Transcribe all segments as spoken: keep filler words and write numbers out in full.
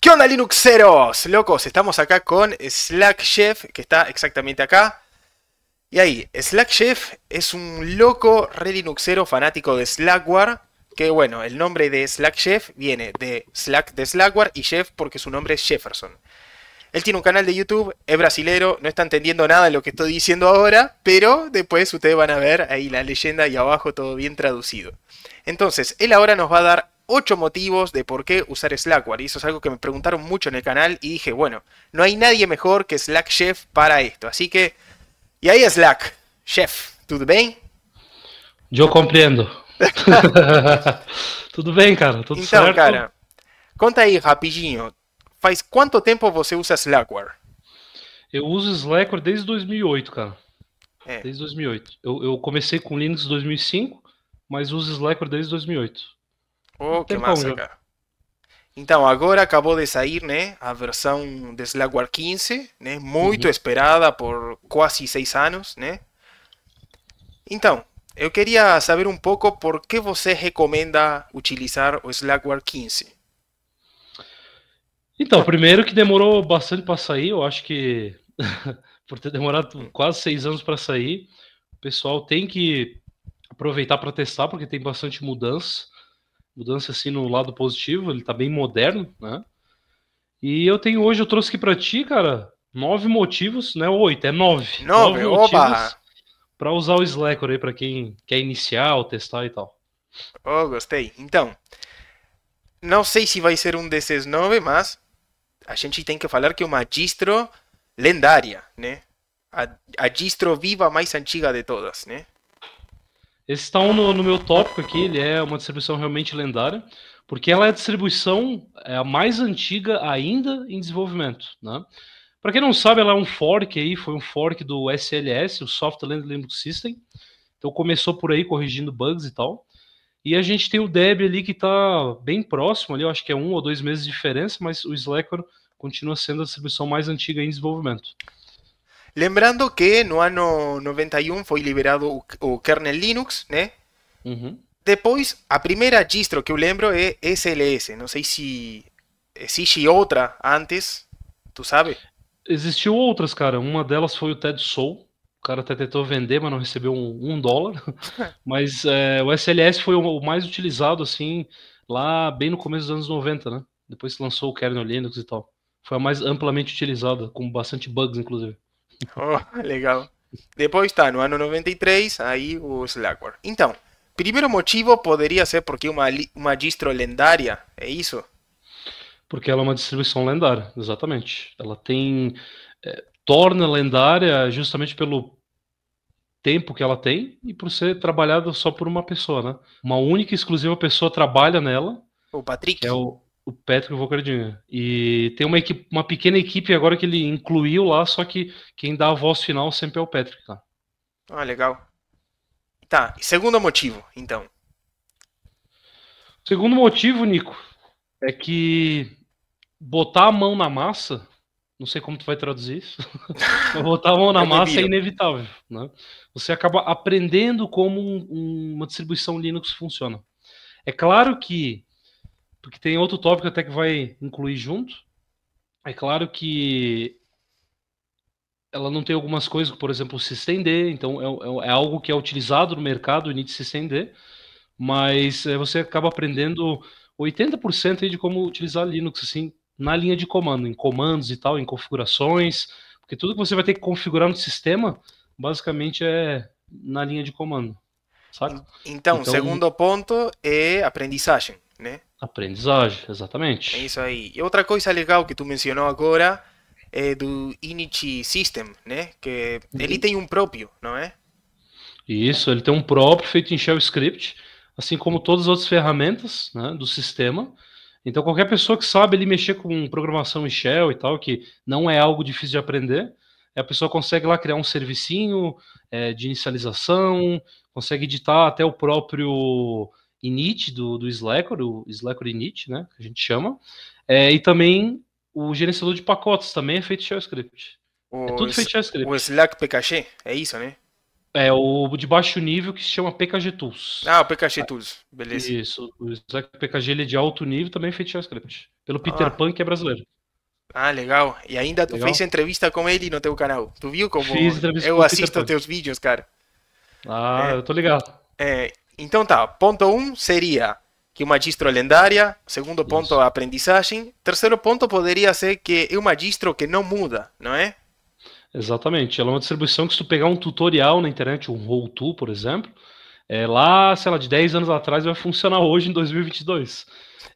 ¿Qué onda, Linuxeros? Locos, estamos acá con Slack Chef, que está exactamente acá. Y ahí, Slack Chef es un loco re Linuxero fanático de Slackware. Que bueno, el nombre de Slack Chef viene de Slack de Slackware y Chef porque su nombre es Jefferson. Él tiene un canal de YouTube, es brasilero, no está entendiendo nada de lo que estoy diciendo ahora, pero después ustedes van a ver ahí la leyenda y abajo todo bien traducido. Entonces, él ahora nos va a dar ocho motivos de por qué usar Slackware. Y eso es algo que me preguntaron mucho en el canal y dije, bueno, no hay nadie mejor que Slack Chef para esto. Así que, e aí Slack Chef, tudo bem? Eu compreendo. Tudo bem, cara, tudo então, certo? Então, cara, conta aí rapidinho, faz quanto tempo você usa Slackware? Eu uso Slackware desde dois mil e oito, cara. É. Desde dois mil e oito. Eu, eu comecei com Linux em dois mil e cinco, mas uso Slackware desde dois mil e oito. Oh, que massa, já. Cara. Então, agora acabou de sair, né, a versão de Slackware quinze, né, muito uhum. esperada por quase seis anos, né? Então, eu queria saber um pouco por que você recomenda utilizar o Slackware quinze. Então, primeiro que demorou bastante para sair, eu acho que por ter demorado quase seis anos para sair, o pessoal tem que aproveitar para testar, porque tem bastante mudança. Mudança assim no lado positivo, ele tá bem moderno, né? E eu tenho hoje, eu trouxe aqui pra ti, cara, nove motivos, não é oito, é nove. Nove, nove motivos pra usar o Slackware aí, pra quem quer iniciar ou testar e tal. Oh, gostei. Então, não sei se vai ser um desses nove, mas a gente tem que falar que é uma distro lendária, né? A, a distro viva mais antiga de todas, né? Esse está um no, no meu tópico aqui, ele é uma distribuição realmente lendária, porque ela é a distribuição é a mais antiga ainda em desenvolvimento, né? Para quem não sabe, ela é um fork aí, foi um fork do S L S, o Softland Linux System, então começou por aí corrigindo bugs e tal, e a gente tem o Debian ali que está bem próximo ali, eu acho que é um ou dois meses de diferença, mas o Slackware continua sendo a distribuição mais antiga em desenvolvimento. Lembrando que no ano noventa e um foi liberado o kernel Linux, né? Uhum. Depois, a primeira distro que eu lembro é S L S. Não sei se existe outra antes, tu sabe? Existiu outras, cara. Uma delas foi o Ted Soul. O cara até tentou vender, mas não recebeu um, um dólar. Mas é, o S L S foi o mais utilizado, assim, lá bem no começo dos anos noventa, né? Depois se lançou o kernel Linux e tal. Foi a mais amplamente utilizada, com bastante bugs, inclusive. Oh, legal. Depois está no ano noventa e três, aí o Slackware. Então, primeiro motivo poderia ser porque uma, uma distro lendária, é isso? Porque ela é uma distribuição lendária, exatamente. Ela tem... É, torna lendária justamente pelo tempo que ela tem e por ser trabalhada só por uma pessoa, né? Uma única e exclusiva pessoa trabalha nela. O Patrick. É o... O Patrick Volcadinho. E tem uma, equipe, uma pequena equipe agora que ele incluiu lá, só que quem dá a voz final sempre é o Patrick. Tá? Ah, legal. Tá, segundo motivo, então. Segundo motivo, Nico, é que botar a mão na massa, não sei como tu vai traduzir isso, mas botar a mão na massa é inevitável. Né? Você acaba aprendendo como um, um, uma distribuição Linux funciona. É claro que porque tem outro tópico até que vai incluir junto. É claro que ela não tem algumas coisas, por exemplo, o systemd, então é, é algo que é utilizado no mercado, o init systemd, mas você acaba aprendendo oitenta por cento aí de como utilizar Linux, assim, na linha de comando, em comandos e tal, em configurações, porque tudo que você vai ter que configurar no sistema, basicamente é na linha de comando, sabe? Então, então segundo um... ponto é aprendizagem, né? Aprendizagem, exatamente. É isso aí. E outra coisa legal que tu mencionou agora é do init system, né? Que ele tem um próprio, não é? Isso, ele tem um próprio feito em shell script, assim como todas as outras ferramentas, né, do sistema. Então qualquer pessoa que sabe ele mexer com programação em shell e tal, que não é algo difícil de aprender, a pessoa consegue lá criar um servicinho é, de inicialização, consegue editar até o próprio... init do, do Slackware, o Slackware init, né, que a gente chama, é, e também o gerenciador de pacotes também é feito em shell script. O, é tudo feito JavaScript. O Slack P K G? É isso, né? É o de baixo nível que se chama P K G Tools. Ah, o P K G Tools, beleza. Isso, o Slack P K G ele é de alto nível, também feito JavaScript. Pelo Peter ah. Pan, que é brasileiro. Ah, legal. E ainda tu legal. fez entrevista com ele no teu canal. Tu viu como fiz eu com assisto teus vídeos, cara? Ah, é, eu tô ligado. É, então tá, ponto um seria que uma distro lendária, segundo ponto Isso. a aprendizagem, terceiro ponto poderia ser que é uma distro que não muda, não é? Exatamente, ela é uma distribuição que se tu pegar um tutorial na internet, um how-to, por exemplo, é lá, sei lá, de dez anos atrás vai funcionar hoje em dois mil e vinte e dois.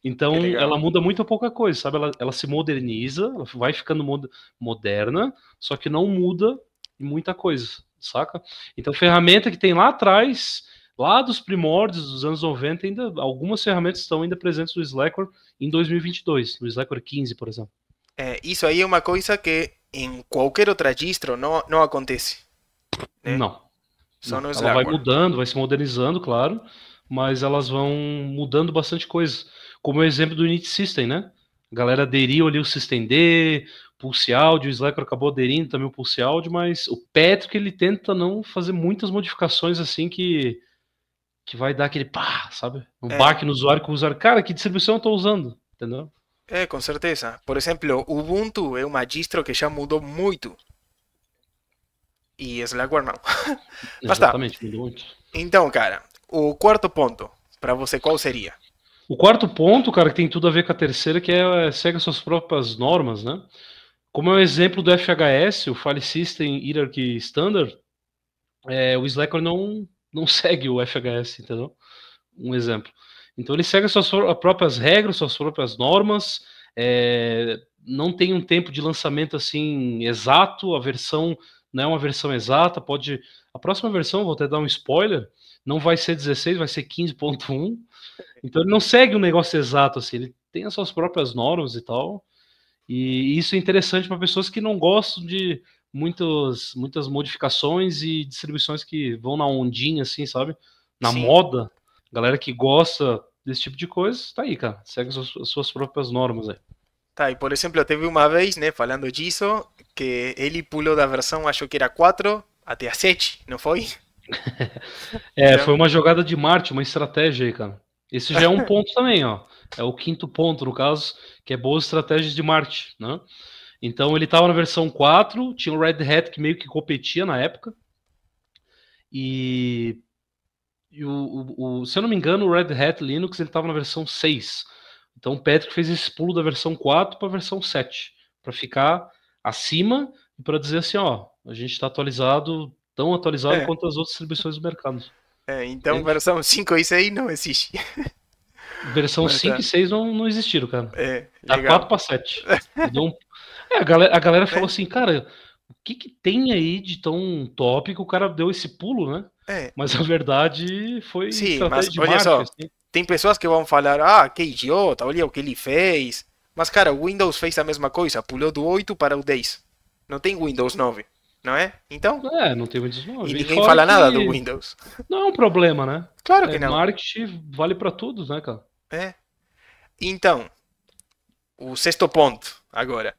Então, é ela muda muito a pouca coisa, sabe? Ela, ela se moderniza, ela vai ficando mod- moderna, só que não muda muita coisa, saca? Então, ferramenta que tem lá atrás, lá dos primórdios dos anos noventa, ainda, algumas ferramentas estão ainda presentes no Slackware em dois mil e vinte e dois, no Slackware quinze, por exemplo. É, isso aí é uma coisa que em qualquer outra distro não, não acontece, né? Não. Só não. Ela vai mudando, vai se modernizando, claro, mas elas vão mudando bastante coisa. Como é o exemplo do init system, né? A galera aderiu ali o systemd, Pulse Audio, o Slackware acabou aderindo também o Pulse Audio, mas o Patrick ele tenta não fazer muitas modificações assim que, que vai dar aquele pá, sabe? Um é. baque no usuário que o usuário, cara, que distribuição eu tô usando, entendeu? É, com certeza. Por exemplo, o Ubuntu é uma distro que já mudou muito. E Slackware não. Exatamente, mudou muito. Então, cara, o quarto ponto, para você, qual seria? O quarto ponto, cara, que tem tudo a ver com a terceira, que é segue suas próprias normas, né? Como é o exemplo do F H S, o File System Hierarchy Standard, é, o Slackware não, não segue o F H S, entendeu? Um exemplo. Então ele segue suas próprias regras, suas próprias normas, é, não tem um tempo de lançamento assim exato, a versão não é uma versão exata, pode... A próxima versão, vou até dar um spoiler, não vai ser dezesseis, vai ser quinze ponto um, então ele não segue um negócio exato, assim, ele tem as suas próprias normas e tal, e isso é interessante para pessoas que não gostam de muitos, muitas modificações e distribuições que vão na ondinha, assim, sabe? Na Sim. moda. Galera que gosta desse tipo de coisa, tá aí, cara. Segue as suas próprias normas aí. Tá, e por exemplo, teve uma vez, né, falando disso, que ele pulou da versão, acho que era quatro, até a sete, não foi? é, então... foi uma jogada de marketing, uma estratégia aí, cara. Esse já é um ponto também, ó. É o quinto ponto, no caso, que é boas estratégias de marketing, né? Então, ele tava na versão quatro, tinha o Red Hat que meio que competia na época, e... E o, o, o, se eu não me engano, o Red Hat Linux ele estava na versão seis. Então o Patrick fez esse pulo da versão quatro para a versão sete, para ficar acima e para dizer assim, ó, a gente está atualizado, tão atualizado é. quanto as outras distribuições do mercado. É, então Entende? versão cinco e seis não existe. Versão Mas, cinco é. e seis não, não existiram, cara. É, da quatro para sete. Então, é, a galera, a galera é. falou assim, cara, o que, que tem aí de tão top que o cara deu esse pulo, né? É. Mas a verdade foi Sim, mas de olha marcas, só, né? Tem pessoas que vão falar, ah, que idiota, olha o que ele fez. Mas cara, o Windows fez a mesma coisa, pulou do oito para o dez. Não tem Windows nove, não é? Então? É, não tem Windows nove. E ninguém Fora fala que... nada do Windows. Não é um problema, né? Claro que é, não. Marketing vale para todos, né, cara? É. Então, o sexto ponto agora.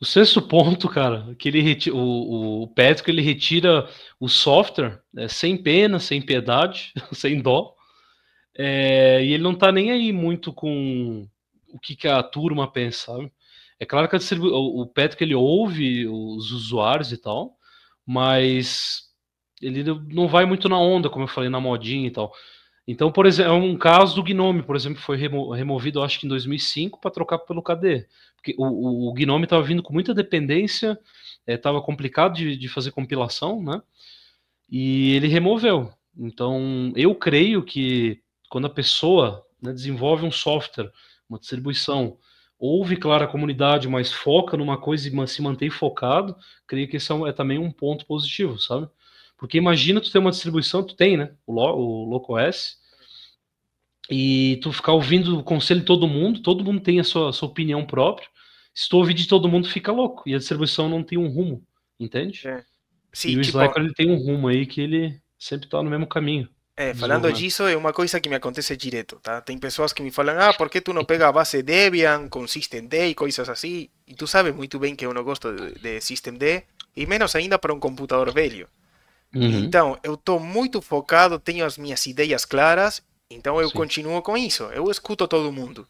O sexto ponto, cara, que ele retira, o, o Patrick ele retira o software, né, sem pena, sem piedade, sem dó, é, e ele não tá nem aí muito com o que, que a turma pensa, sabe? É claro que a distribu- o, o Patrick ele ouve os usuários e tal, mas ele não vai muito na onda, como eu falei, na modinha e tal. Então, por exemplo, é um caso do GNOME, por exemplo, foi remo- removido, acho que em dois mil e cinco, para trocar pelo K D E. Porque o, o, o GNOME estava vindo com muita dependência, estava é, complicado de, de fazer compilação, né? E ele removeu. Então, eu creio que quando a pessoa, né, desenvolve um software, uma distribuição, ouve, claro, a comunidade, mas foca numa coisa e se mantém focado, creio que esse é, é também um ponto positivo, sabe? Porque imagina tu ter uma distribuição, tu tem, né, o, Lo, o LocOS, e tu ficar ouvindo o conselho de todo mundo, todo mundo tem a sua, a sua opinião própria, se tu ouvir de todo mundo fica louco, e a distribuição não tem um rumo, entende? É. Sim, e o tipo... Slackware ele tem um rumo aí que ele sempre tá no mesmo caminho. É, falando disso, é uma coisa que me acontece direto, tá? Tem pessoas que me falam, ah, por que tu não pega a base Debian com systemd e coisas assim? E tu sabe muito bem que eu não gosto de systemd, e menos ainda para um computador velho. Uhum. Então, eu estou muito focado, tenho as minhas ideias claras, então eu Sim. continuo com isso. Eu escuto todo mundo,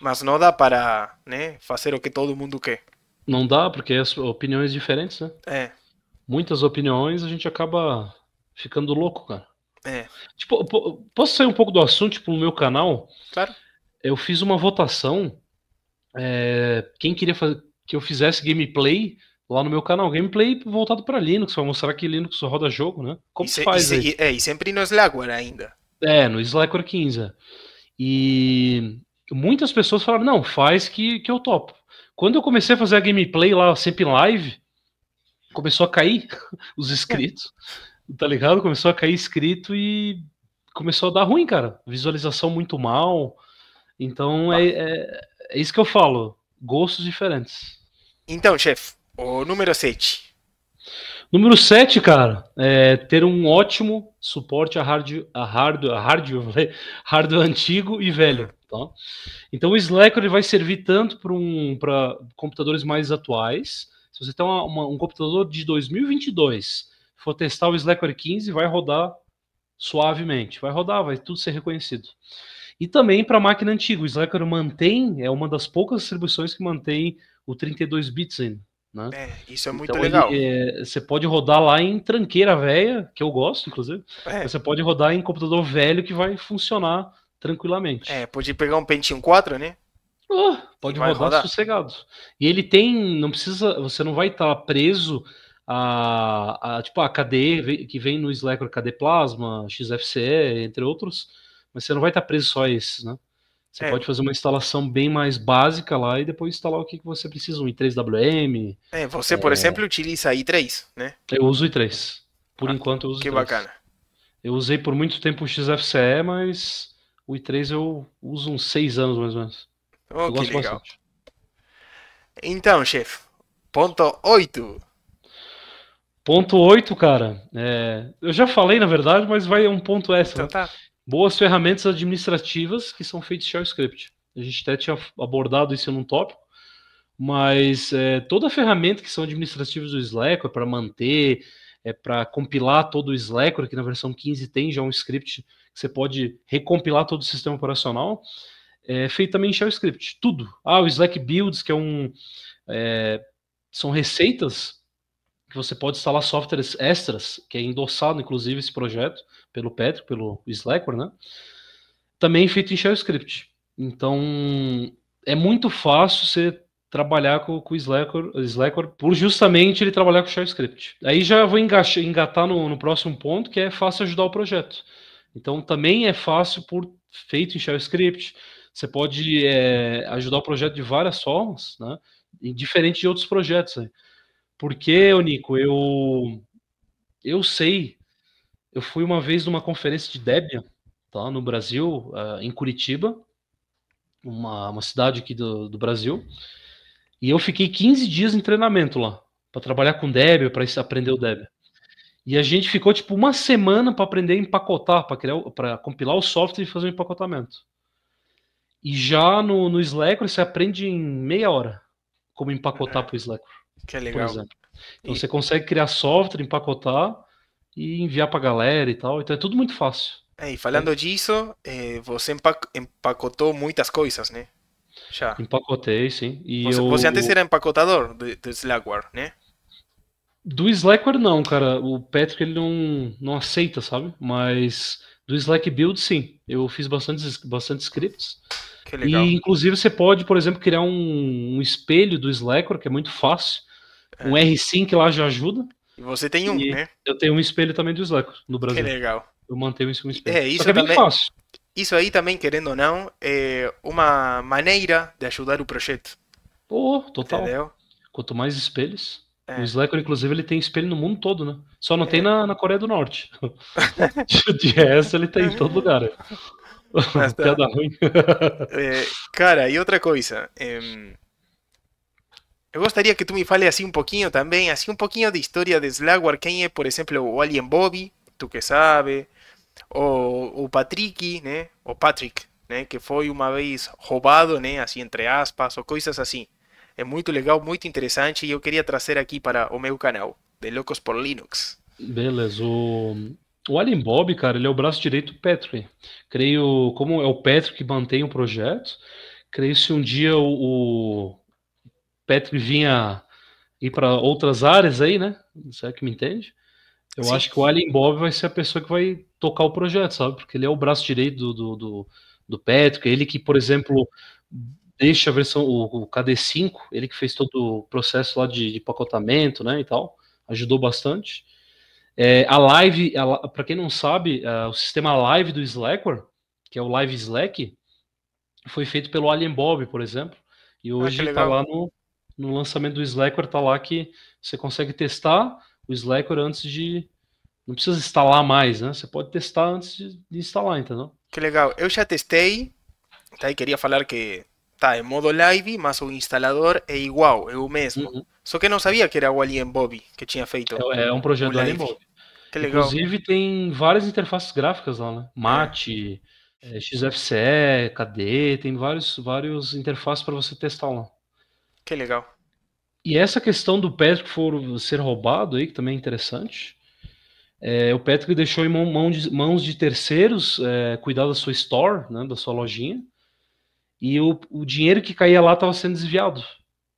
mas não dá para, né, fazer o que todo mundo quer. Não dá, porque as opiniões diferentes, né? É. Muitas opiniões, a gente acaba ficando louco, cara. É. Tipo, posso sair um pouco do assunto, tipo, no meu canal? Claro. Eu fiz uma votação, é, quem queria fazer, que eu fizesse gameplay lá no meu canal. Gameplay voltado para Linux, para mostrar que Linux roda jogo, né? Como se faz e, aí? É, e sempre no Slackware ainda. É, no Slackware quinze. E muitas pessoas falaram, não, faz que, que eu topo. Quando eu comecei a fazer a gameplay lá, sempre em live, começou a cair os inscritos, é. Tá ligado? Começou a cair inscrito e começou a dar ruim, cara. Visualização muito mal. Então ah. é, é, é isso que eu falo, gostos diferentes. Então, chefe, o número sete. Número sete, cara, é ter um ótimo suporte a hardware a hard, a hard, hard antigo e velho. Tá? Então o Slack ele vai servir tanto para um, para computadores mais atuais. Se você tem uma, uma, um computador de dois mil e vinte e dois, for testar o Slackware quinze, vai rodar suavemente. Vai rodar, vai tudo ser reconhecido. E também para máquina antiga. O Slackware mantém, é uma das poucas distribuições que mantém o trinta e dois bits ainda. Né? É, isso é muito então, legal. Ele, é, você pode rodar lá em tranqueira velha, que eu gosto, inclusive. É. Você pode rodar em computador velho que vai funcionar tranquilamente. É, pode pegar um Pentium quatro, né? Oh, pode rodar, rodar sossegado. E ele tem, não precisa, você não vai estar preso a, a tipo a K D E que vem no Slackware, K D E Plasma, X F C E, entre outros, mas você não vai estar preso só a esses, né? Você é. Pode fazer uma instalação bem mais básica lá e depois instalar o que você precisa, um i três W M. É, você, por é... exemplo, utiliza i três, né? Eu uso i três. Por ah, enquanto eu uso que i três. Que bacana. Eu usei por muito tempo o X F C E, mas o i três eu uso uns seis anos mais ou menos. Oh, que legal. Bastante. Então, chefe, ponto oito. Ponto oito, cara. É... Eu já falei, na verdade, mas vai um ponto extra. Então, tá. Boas ferramentas administrativas que são feitas em shell script. A gente até tinha abordado isso num tópico, mas é, toda ferramenta que são administrativas do Slackware, para manter, é para compilar todo o Slackware, que na versão quinze tem já um script que você pode recompilar todo o sistema operacional, é feito também em shell script, tudo. Ah, o Slack Builds, que é um... É, são receitas que você pode instalar softwares extras, que é endossado, inclusive, esse projeto, pelo Patrick, pelo Slackware, né? Também feito em shell script. Então, é muito fácil você trabalhar com, com o Slackware, Slackware, por justamente ele trabalhar com shell script. Aí já vou engatar, engatar no, no próximo ponto, que é fácil ajudar o projeto. Então, também é fácil por feito em shell script. Você pode é, ajudar o projeto de várias formas, né? E diferente de outros projetos. Né? Porque, Nico, eu, eu sei, eu fui uma vez numa conferência de Debian, tá, no Brasil, uh, em Curitiba, uma, uma cidade aqui do, do Brasil, e eu fiquei quinze dias em treinamento lá, para trabalhar com Debian, para aprender o Debian. E a gente ficou tipo uma semana para aprender a empacotar, para compilar o software e fazer o empacotamento. E já no, no Slackware você aprende em meia hora como empacotar é. Para o Slackware. Que legal. Por exemplo. Então e... você consegue criar software, empacotar e enviar para a galera e tal. Então é tudo muito fácil. É, e falando é. disso, é, você empacotou muitas coisas, né? Já. Empacotei, sim. E você, eu... você antes era empacotador do, do Slackware, né? Do Slackware não, cara. O Patrick ele não, não aceita, sabe? Mas do Slack Build, sim. Eu fiz bastante, bastante scripts. Que legal. E, inclusive, você pode, por exemplo, criar um, um espelho do Slackware, que é muito fácil. É. Um R cinco lá já ajuda. E você tem um, e né? Eu tenho um espelho também do Slackware, no Brasil. Que legal. Eu mantenho isso um espelho. É, isso Só que é também, bem fácil. Isso aí também, querendo ou não, é uma maneira de ajudar o projeto. Pô, oh, total. Entendeu? Quanto mais espelhos... É. O Slackware, inclusive, ele tem espelho no mundo todo, né? Só não é. tem na, na Coreia do Norte. De resto, ele tem em todo lugar. Mas tá. Piada ruim. É, cara, e outra coisa. É... Eu gostaria que tu me fale assim um pouquinho também, assim um pouquinho de história de Slackware. Quem é, por exemplo, o Alien Bob, tu que sabe. Ou o Patrick, né? O Patrick, né? Que foi uma vez roubado, né? Assim, entre aspas, ou coisas assim. É muito legal, muito interessante, e eu queria trazer aqui para o meu canal, de Loucos por Linux. Beleza, o... O Alien Bob, cara, ele é o braço direito do Patrick. Creio, como é o Patrick que mantém o projeto, creio se um dia o, o Patrick vinha ir para outras áreas aí, né? Será que me entende? Eu Sim. acho que o Alien Bob vai ser a pessoa que vai tocar o projeto, sabe? Porque ele é o braço direito do, do, do, do Patrick, ele que, por exemplo, deixa a versão, o, o K D cinco, ele que fez todo o processo lá de, de pacotamento, né, e tal, ajudou bastante. É, a Live, para quem não sabe, a, o sistema Live do Slackware, que é o Live Slack, foi feito pelo Alien Bob, por exemplo, e hoje está ah, lá no, no lançamento do Slackware, está lá que você consegue testar o Slackware antes de... Não precisa instalar mais, né? Você pode testar antes de, de instalar, entendeu? Que legal. Eu já testei, tá, e queria falar que tá em modo Live, mas o instalador é igual, é o mesmo. Uhum. Só que eu não sabia que era o Alien Bob que tinha feito. É, é um projeto do Alien Bob. Que legal. Inclusive tem várias interfaces gráficas lá, né? mate, é. É, X F C E, K D, tem vários, vários interfaces para você testar lá. Que legal. E essa questão do Patrick for ser roubado aí, que também é interessante, é, o Patrick deixou em mão, mão de, mãos de terceiros é, cuidar da sua store, né, da sua lojinha, e o, o dinheiro que caía lá estava sendo desviado.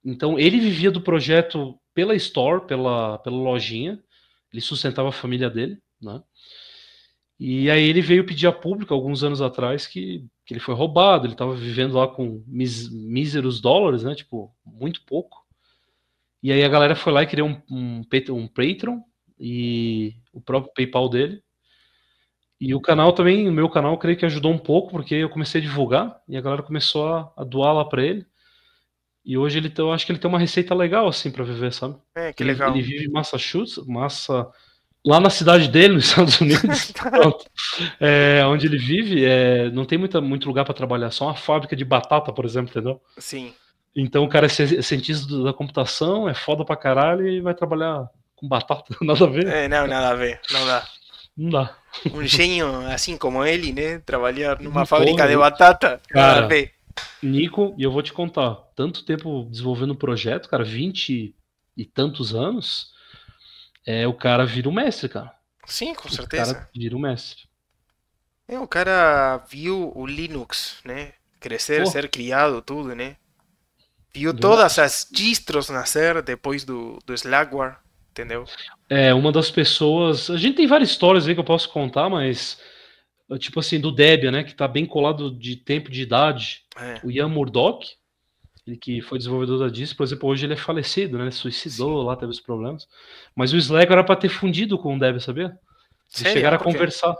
Então, ele vivia do projeto pela store, pela, pela lojinha, ele sustentava a família dele, né? E aí ele veio pedir a público, alguns anos atrás, que, que ele foi roubado, ele estava vivendo lá com mis, míseros dólares, né? Tipo, muito pouco. E aí a galera foi lá e criou um, um, um Patreon e o próprio PayPal dele. E o canal também, o meu canal, eu creio que ajudou um pouco, porque eu comecei a divulgar e a galera começou a, a doar lá para ele. E hoje ele, eu acho que ele tem uma receita legal, assim, pra viver, sabe? É, que ele, legal. Ele vive em Massachusetts, massa... lá na cidade dele, nos Estados Unidos, pronto. É, onde ele vive, é, não tem muita, muito lugar pra trabalhar, só uma fábrica de batata, por exemplo, entendeu? Sim. Então o cara é cientista da computação, é foda pra caralho e vai trabalhar com batata, nada a ver. É, não, nada a ver, não dá. Não dá. Um gênio, assim como ele, né, trabalhar numa não fábrica pode, de batata, cara, nada a ver. Nico, e eu vou te contar, tanto tempo desenvolvendo o projeto, cara, vinte e tantos anos, é, o cara vira um mestre, cara. Sim, com certeza. O cara vira um mestre. É, o cara viu o Linux, né, crescer, Pô. ser criado, tudo, né? Viu do... todas as distros nascer depois do, do Slackware, entendeu? É, uma das pessoas... A gente tem várias histórias aí que eu posso contar, mas... Tipo assim, do Debian, né? Que tá bem colado de tempo de idade. É. O Ian Murdock, ele que foi desenvolvedor da D I S, por exemplo, hoje ele é falecido, né? Ele suicidou Sim. lá, teve os problemas. Mas o Slack era pra ter fundido com o Debian, sabia? Eles Sério? chegaram a conversar.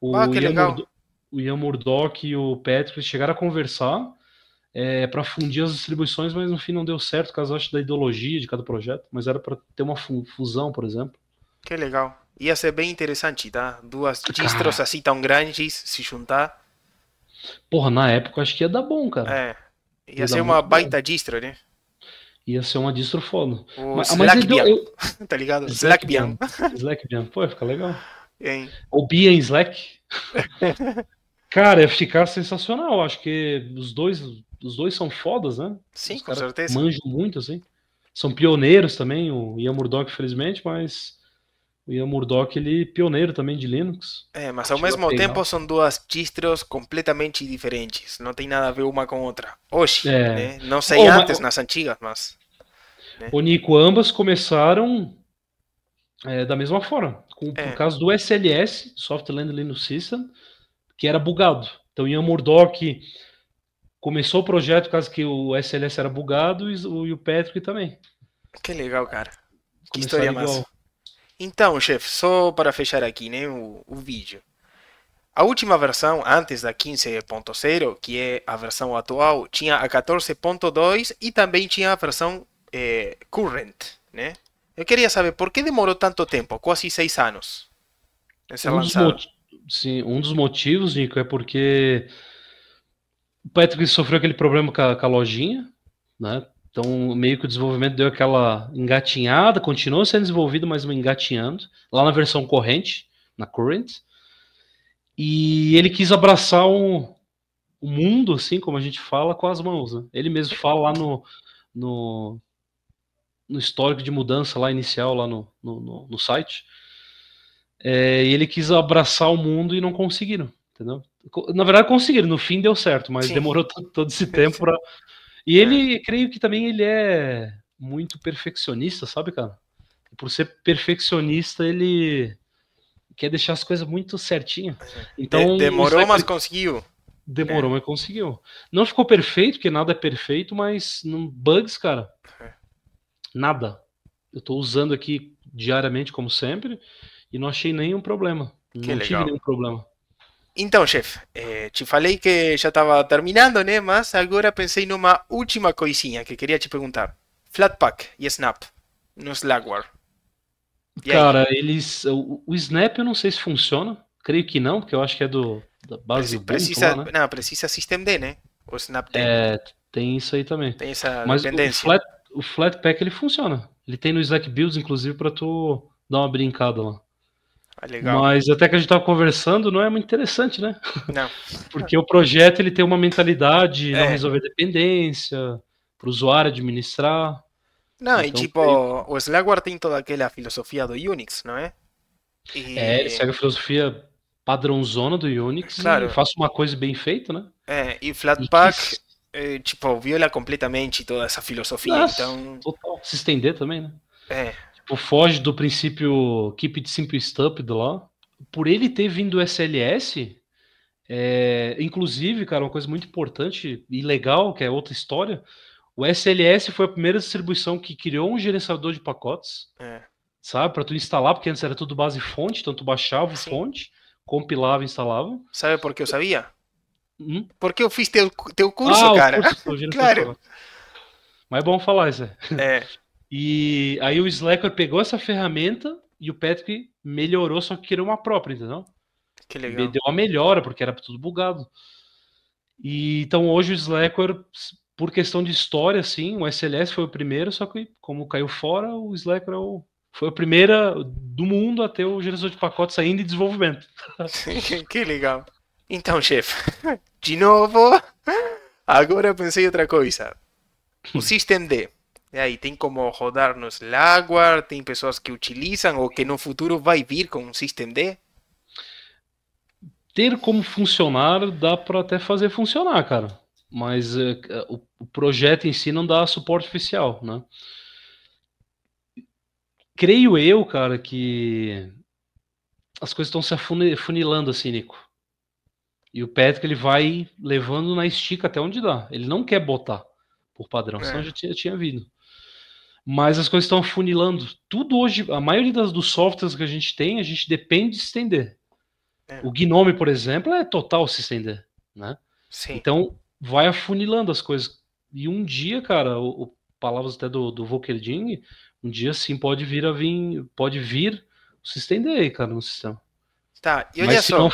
O, ah, que Ian legal. Murdock, o Ian Murdock e o Patrick chegaram a conversar é, pra fundir as distribuições, mas no fim não deu certo, por causa, acho, da ideologia de cada projeto. Mas era pra ter uma fusão, por exemplo. Que legal. Ia ser bem interessante, tá? Duas distros assim tão grandes se juntar. Porra, na época acho que ia dar bom, cara. É. Ia, ia ser uma baita bom. distro, né? Ia ser uma distro foda. O mas, Slack mas eu, eu... Tá ligado? Slack Bian. Slack Bian. Pô, ia ficar legal. Hein? O Bian Slack. Cara, ia ficar sensacional. Acho que os dois, os dois são fodas, né? Sim, os com certeza. Manjam muito, assim. São pioneiros também, o Ian Murdock, felizmente, mas... O Ian Murdock, ele é pioneiro também de Linux. É, mas ao mesmo tempo são duas distros completamente diferentes. Não tem nada a ver uma com outra. Hoje, é. né? Não sei oh, antes, mas... nas antigas, mas... Né? O Nico, ambas começaram é, da mesma forma. Com, é. Por causa do S L S, Softland Linux System, que era bugado. Então, o Ian Murdock começou o projeto por causa que o S L S era bugado e o, e o Patrick também. Que legal, cara. Que começaram história massa. Então, chefe, só para fechar aqui, né, o, o vídeo. A última versão, antes da quinze ponto zero, que é a versão atual, tinha a quatorze ponto dois e também tinha a versão eh, current, né? Eu queria saber por que demorou tanto tempo, quase seis anos, essa um lançada. Sim, um dos motivos, Nico, é porque o Patrick sofreu aquele problema com a, com a lojinha, né? Então, meio que o desenvolvimento deu aquela engatinhada, continuou sendo desenvolvido, mas engatinhando, lá na versão corrente, na current. E ele quis abraçar o, o mundo, assim, como a gente fala, com as mãos, né? Ele mesmo fala lá no, no, no histórico de mudança lá inicial lá no, no, no, no site. É, e ele quis abraçar o mundo e não conseguiram, entendeu? Na verdade conseguiram, no fim deu certo, mas sim, demorou todo esse tempo para. E ele, é. creio que também ele é muito perfeccionista, sabe, cara? E por ser perfeccionista, ele quer deixar as coisas muito certinhas. Então, De demorou, Slack... mas conseguiu. Demorou, é. mas conseguiu. Não ficou perfeito, porque nada é perfeito, mas não bugs, cara, é. nada. Eu tô usando aqui diariamente, como sempre, e não achei nenhum problema. Que não legal. tive nenhum problema. Então, chefe, eh, te falei que já estava terminando, né? Mas agora pensei numa última coisinha que queria te perguntar. Flatpak e Snap no Slackware. E cara, aí? eles... O, o Snap eu não sei se funciona. Creio que não, porque eu acho que é do... Da base precisa, Ubuntu, né? Não, precisa systemd, né? O Snapd. É, tem isso aí também. Tem essa Mas dependência. O, flat, o Flatpak, ele funciona. Ele tem no Slack Builds, inclusive, para tu dar uma brincada lá. Ah, legal. Mas até que a gente tava conversando, não é muito interessante, né? Não. Porque o projeto, ele tem uma mentalidade de é. não resolver dependência, para o usuário administrar. Não, então, e tipo, tem... o Slackware tem toda aquela filosofia do Unix, não é? E... É, ele segue a filosofia... padrãozona do Unix, claro. Faço uma coisa bem feita, né? É, e Flatpak, e que... é, tipo, viola completamente toda essa filosofia. Nossa, então... total. Se estender também, né? É. Tipo, foge do princípio keep it simple stupid lá. Por ele ter vindo o S L S, é... inclusive, cara, uma coisa muito importante e legal, que é outra história, o S L S foi a primeira distribuição que criou um gerenciador de pacotes, é. sabe? Pra tu instalar, porque antes era tudo base fonte, então tu baixava o fonte, compilava e instalava. Sabe por que eu sabia? Hum? Porque eu fiz teu, teu curso, ah, cara. Curso, claro. Mas é bom falar isso. É. E aí o Slackware pegou essa ferramenta e o Patrick melhorou, só que criou uma própria, entendeu? Que legal. Deu uma melhora, porque era tudo bugado. E então hoje o Slackware, por questão de história, assim, o S L S foi o primeiro, só que como caiu fora, o Slackware é o... foi a primeira do mundo a ter o gerenciador de pacotes ainda em desenvolvimento. Que legal. Então, chefe, de novo, agora eu pensei outra coisa. O systemd, e aí tem como rodar no Slackware, tem pessoas que utilizam ou que no futuro vai vir com o systemd? Ter como funcionar, dá para até fazer funcionar, cara. Mas uh, o, o projeto em si não dá suporte oficial, né? Creio eu, cara, que as coisas estão se afunilando assim, Nico. E o Patrick, ele vai levando na estica até onde dá. Ele não quer botar por padrão, é. senão já tinha, tinha vindo. Mas as coisas estão afunilando. Tudo hoje, a maioria das, dos softwares que a gente tem, a gente depende de estender. É. O GNOME, por exemplo, é total se estender, né? Sim. Então, vai afunilando as coisas. E um dia, cara, o, o, palavras até do, do Volcadinho... Um dia sim pode vir a vir, pode vir se estender aí, cara, no sistema. Tá, e olha só, não...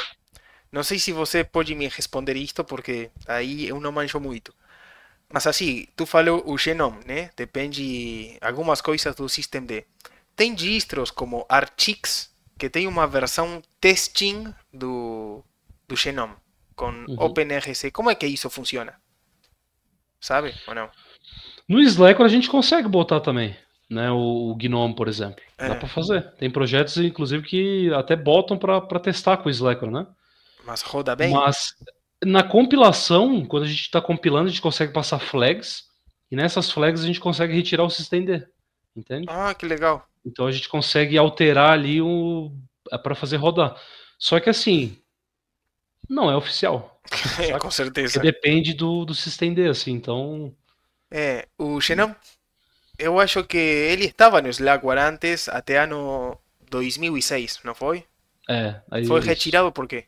não sei se você pode me responder isto, porque aí eu não manjo muito. Mas assim, tu falou o Xenon, né? Depende algumas coisas do systemd. Tem distros como Archix, que tem uma versão testing do, do Xenon, com uhum. OpenRC. Como é que isso funciona? Sabe ou não? No Slackware a gente consegue botar também. Né, o GNOME, por exemplo. É. Dá para fazer. Tem projetos, inclusive, que até botam para testar com o Slackware, né? Mas roda bem? Mas na compilação, quando a gente está compilando, a gente consegue passar flags, e nessas flags a gente consegue retirar o systemd. Entende? Ah, que legal. Então a gente consegue alterar ali o... para fazer rodar. Só que assim, não é oficial. Com certeza. Porque depende do, do systemd, assim, então... É, o Xenon... Eu acho que ele estava no Slackware antes, até ano dois mil e seis, não foi? É. Aí foi retirado por quê?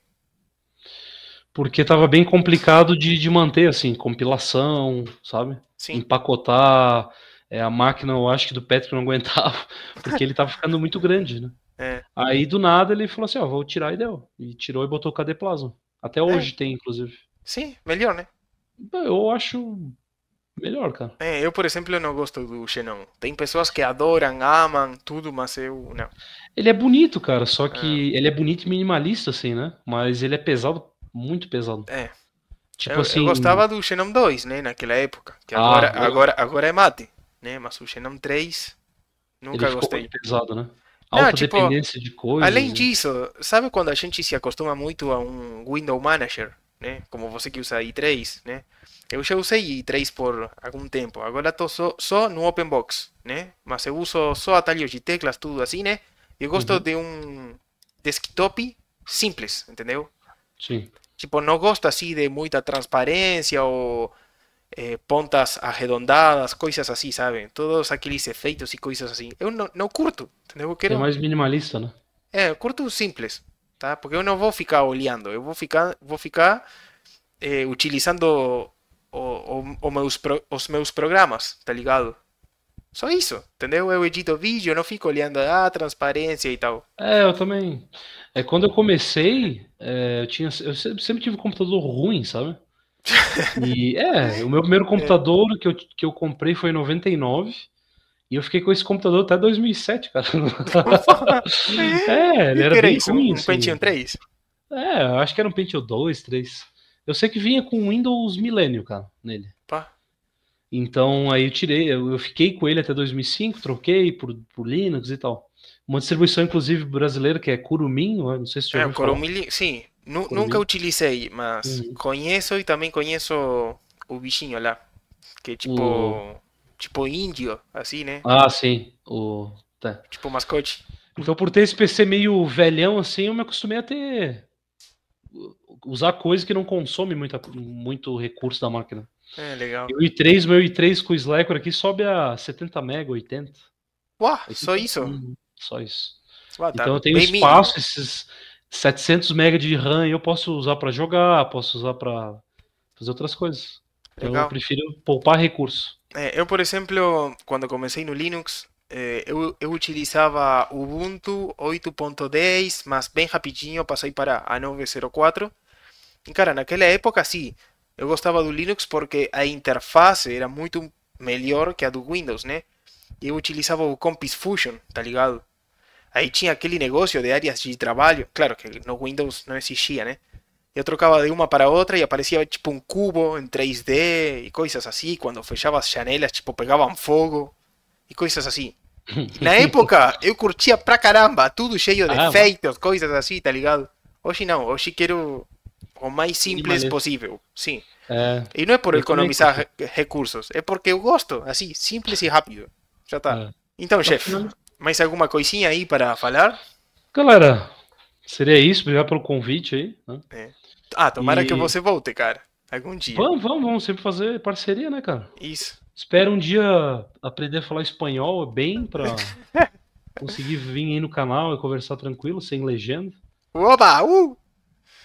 Porque estava bem complicado de, de manter, assim, compilação, sabe? Sim. Empacotar, é, a máquina, eu acho que do Patrick não aguentava, porque ele estava ficando muito grande, né? É. Aí do nada ele falou assim, ó, vou tirar e deu. E tirou e botou o K D Plasma. Até hoje é. tem, inclusive. Sim, melhor, né? Eu acho... melhor, cara. É, eu, por exemplo, não gosto do Xenon. Tem pessoas que adoram, amam, tudo, mas eu não. Ele é bonito, cara, só que é. ele é bonito e minimalista, assim, né? Mas ele é pesado, muito pesado. É. Tipo eu, assim... eu gostava do Xenon dois, né, naquela época. Que ah, agora, eu... agora, agora é MATE, né? Mas o Xenon três nunca ele gostei. Ficou pesado, né? Alta Não, tipo, dependência de coisas. Além disso, sabe quando a gente se acostuma muito a um Window Manager, né? Como você que usa i três, né? Eu já usei i três por algum tempo. Agora estou só, só no Openbox, né? Mas eu uso só atalhos de teclas, tudo assim, né? Eu gosto uhum. de um desktop simples, entendeu? Sim. Tipo, não gosto assim de muita transparência ou eh, pontas arredondadas, coisas assim, sabe? Todos aqueles efeitos e coisas assim. Eu não, não curto, entendeu? Eu quero... É mais minimalista, né? É, eu curto simples, tá? Porque eu não vou ficar olhando, eu vou ficar, vou ficar eh, utilizando... O, o, o meus pro, os meus programas, tá ligado? Só isso, entendeu? Eu edito vídeo, não fico olhando a ah, transparência e tal. É, eu também. É, quando eu comecei, é, eu, tinha, eu sempre tive um computador ruim, sabe? E é, o meu primeiro computador é. que, eu, que eu comprei foi em noventa e nove. E eu fiquei com esse computador até dois mil e sete, cara. É, ele era bem ruim. Um, um assim. Pentium três? É, eu acho que era um Pentium dois, três. Eu sei que vinha com Windows Millennium, cara, nele. Pá. Então, aí eu tirei, eu fiquei com ele até dois mil e cinco, troquei por, por Linux e tal. Uma distribuição, inclusive, brasileira, que é Curumim, não sei se você já ouviu falar. É, Curumim, sim. N Curumim. Nunca utilizei, mas uhum. conheço e também conheço o bichinho lá. Que é tipo, o... tipo índio, assim, né? Ah, sim. O... Tá. Tipo mascote. Então, por ter esse P C meio velhão, assim, eu me acostumei a ter... usar coisa que não consome muita, muito recurso da máquina. É, legal. E o i três, meu i três com o Slackware aqui sobe a setenta mega, oitenta. Uau, só isso? Hum, só isso. Uau, tá então eu tenho espaço, mínimo. Esses setecentos mega de RAM eu posso usar para jogar, posso usar para fazer outras coisas. Legal. Eu prefiro poupar recurso. É, eu, por exemplo, quando comecei no Linux, Eu, eu utilizava Ubuntu oito ponto dez, mas bem rapidinho passei para a nove ponto zero quatro. E cara, naquela época sim, eu gostava do Linux porque a interface era muito melhor que a do Windows, né? Eu utilizava o Compiz Fusion, tá ligado? Aí tinha aquele negócio de áreas de trabalho, claro que no Windows não existia, né? Eu trocava de uma para outra e aparecia tipo um cubo em três D e coisas assim, quando fechava as janelas, tipo, pegavam fogo e coisas assim. Na época, eu curtia pra caramba, tudo cheio de ah, efeitos, coisas assim, tá ligado? Hoje não, hoje quero o mais simples possível, sim. É, e não é por economizar também... recursos, é porque eu gosto, assim, simples e rápido. Já tá. É. Então, chefe, mais alguma coisinha aí para falar? Galera, seria isso, obrigado pelo convite aí. Né? É. Ah, tomara e... que você volte, cara, algum dia. Vamos, vamos, vamos sempre fazer parceria, né, cara? Isso. Espero um dia aprender a falar espanhol bem para conseguir vir aí no canal e conversar tranquilo, sem legenda. Oba! Uh!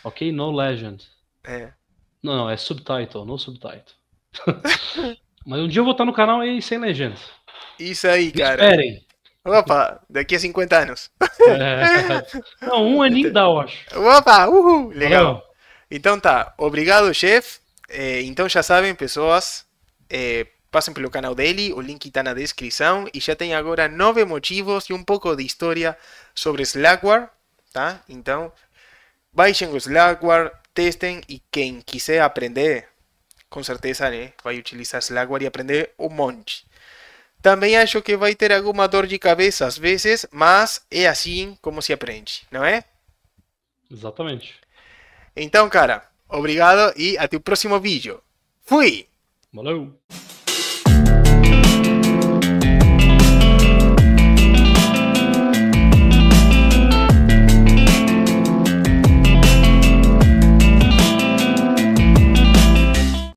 Ok, no legend. É. Não, não, é subtitle, no subtitle. Mas um dia eu vou estar no canal aí sem legenda. Isso aí, cara. Esperem. Opa, daqui a cinquenta anos. É. Não, um aninho dá, eu acho. Opa, uhul! Legal. Valeu. Então tá, obrigado, chefe. Então já sabem, pessoas... É, passem pelo canal dele, o link está na descrição. E já tem agora nove motivos e um pouco de história sobre Slackware, tá? Então, baixem o Slackware, testem e quem quiser aprender, com certeza, né, vai utilizar Slackware e aprender um monte. Também acho que vai ter alguma dor de cabeça às vezes, mas é assim como se aprende, não é? Exatamente. Então, cara, obrigado e até o próximo vídeo. Fui! Valeu!